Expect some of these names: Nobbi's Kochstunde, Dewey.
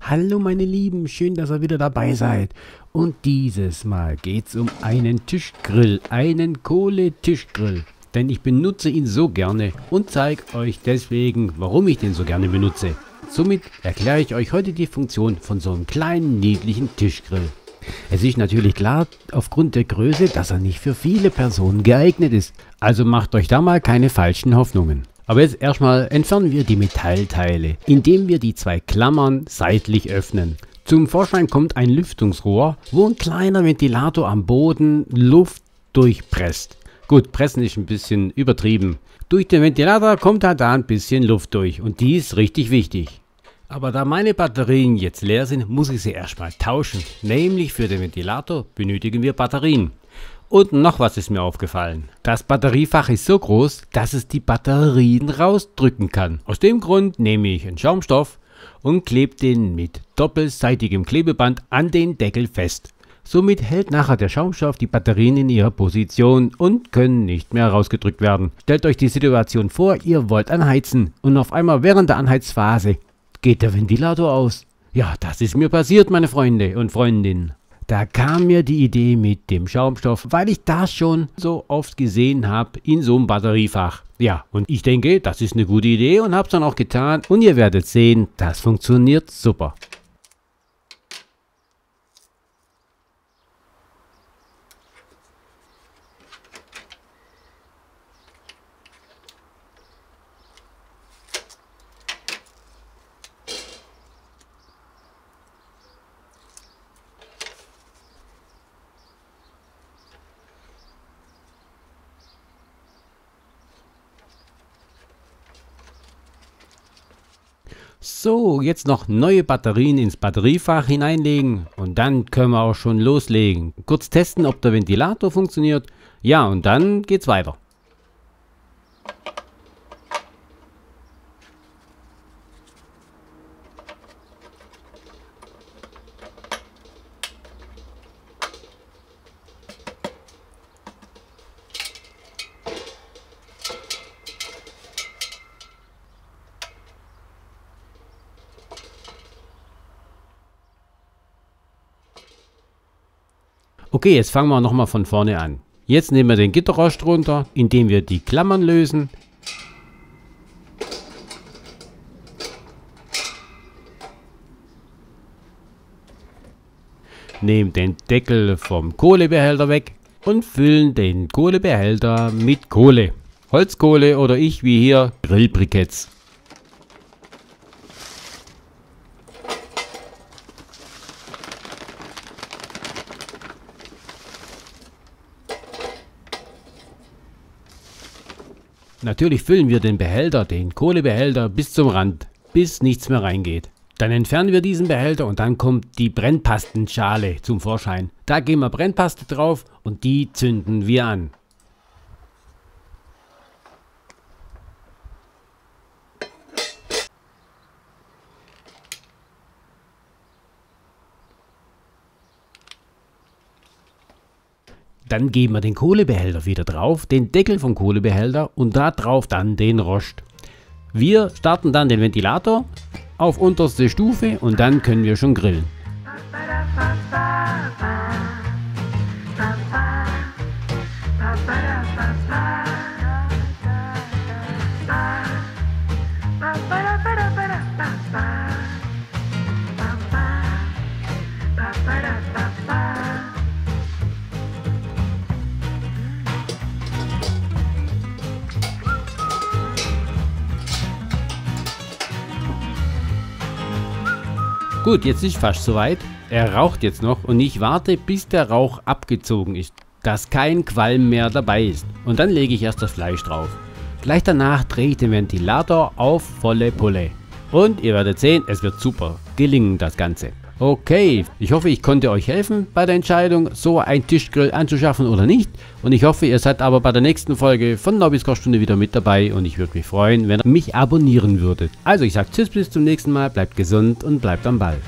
Hallo meine Lieben, schön, dass ihr wieder dabei seid. Und dieses Mal geht's um einen Tischgrill, einen Kohletischgrill. Denn ich benutze ihn so gerne und zeige euch deswegen, warum ich den so gerne benutze. Somit erkläre ich euch heute die Funktion von so einem kleinen, niedlichen Tischgrill. Es ist natürlich klar, aufgrund der Größe, dass er nicht für viele Personen geeignet ist. Also macht euch da mal keine falschen Hoffnungen. Aber jetzt erstmal entfernen wir die Metallteile, indem wir die zwei Klammern seitlich öffnen. Zum Vorschein kommt ein Lüftungsrohr, wo ein kleiner Ventilator am Boden Luft durchpresst. Gut, pressen ist ein bisschen übertrieben. Durch den Ventilator kommt halt da ein bisschen Luft durch und die ist richtig wichtig. Aber da meine Batterien jetzt leer sind, muss ich sie erstmal tauschen. Nämlich für den Ventilator benötigen wir Batterien. Und noch was ist mir aufgefallen. Das Batteriefach ist so groß, dass es die Batterien rausdrücken kann. Aus dem Grund nehme ich einen Schaumstoff und klebe den mit doppelseitigem Klebeband an den Deckel fest. Somit hält nachher der Schaumstoff die Batterien in ihrer Position und können nicht mehr rausgedrückt werden. Stellt euch die Situation vor, ihr wollt anheizen und auf einmal während der Anheizphase geht der Ventilator aus. Ja, das ist mir passiert, meine Freunde und Freundinnen. Da kam mir die Idee mit dem Schaumstoff, weil ich das schon so oft gesehen habe in so einem Batteriefach. Ja, und ich denke, das ist eine gute Idee und habe es dann auch getan. Und ihr werdet sehen, das funktioniert super. So, jetzt noch neue Batterien ins Batteriefach hineinlegen und dann können wir auch schon loslegen. Kurz testen, ob der Ventilator funktioniert. Ja, und dann geht's weiter. Okay, jetzt fangen wir nochmal von vorne an. Jetzt nehmen wir den Gitterrost runter, indem wir die Klammern lösen. Nehmen den Deckel vom Kohlebehälter weg und füllen den Kohlebehälter mit Kohle. Holzkohle oder ich wie hier Grillbriketts. Natürlich füllen wir den Behälter, den Kohlebehälter, bis zum Rand, bis nichts mehr reingeht. Dann entfernen wir diesen Behälter und dann kommt die Brennpastenschale zum Vorschein. Da geben wir Brennpaste drauf und die zünden wir an. Dann geben wir den Kohlebehälter wieder drauf, den Deckel vom Kohlebehälter und da drauf dann den Rost. Wir starten dann den Ventilator auf unterste Stufe und dann können wir schon grillen. Gut, jetzt ist fast soweit. Er raucht jetzt noch und ich warte, bis der Rauch abgezogen ist, dass kein Qualm mehr dabei ist. Und dann lege ich erst das Fleisch drauf. Gleich danach drehe ich den Ventilator auf volle Pulle. Und ihr werdet sehen, es wird super gelingen, das Ganze. Okay, ich hoffe, ich konnte euch helfen bei der Entscheidung, so einen Tischgrill anzuschaffen oder nicht. Und ich hoffe, ihr seid aber bei der nächsten Folge von Nobbi's Kochstunde wieder mit dabei. Und ich würde mich freuen, wenn ihr mich abonnieren würdet. Also ich sage tschüss, bis zum nächsten Mal, bleibt gesund und bleibt am Ball.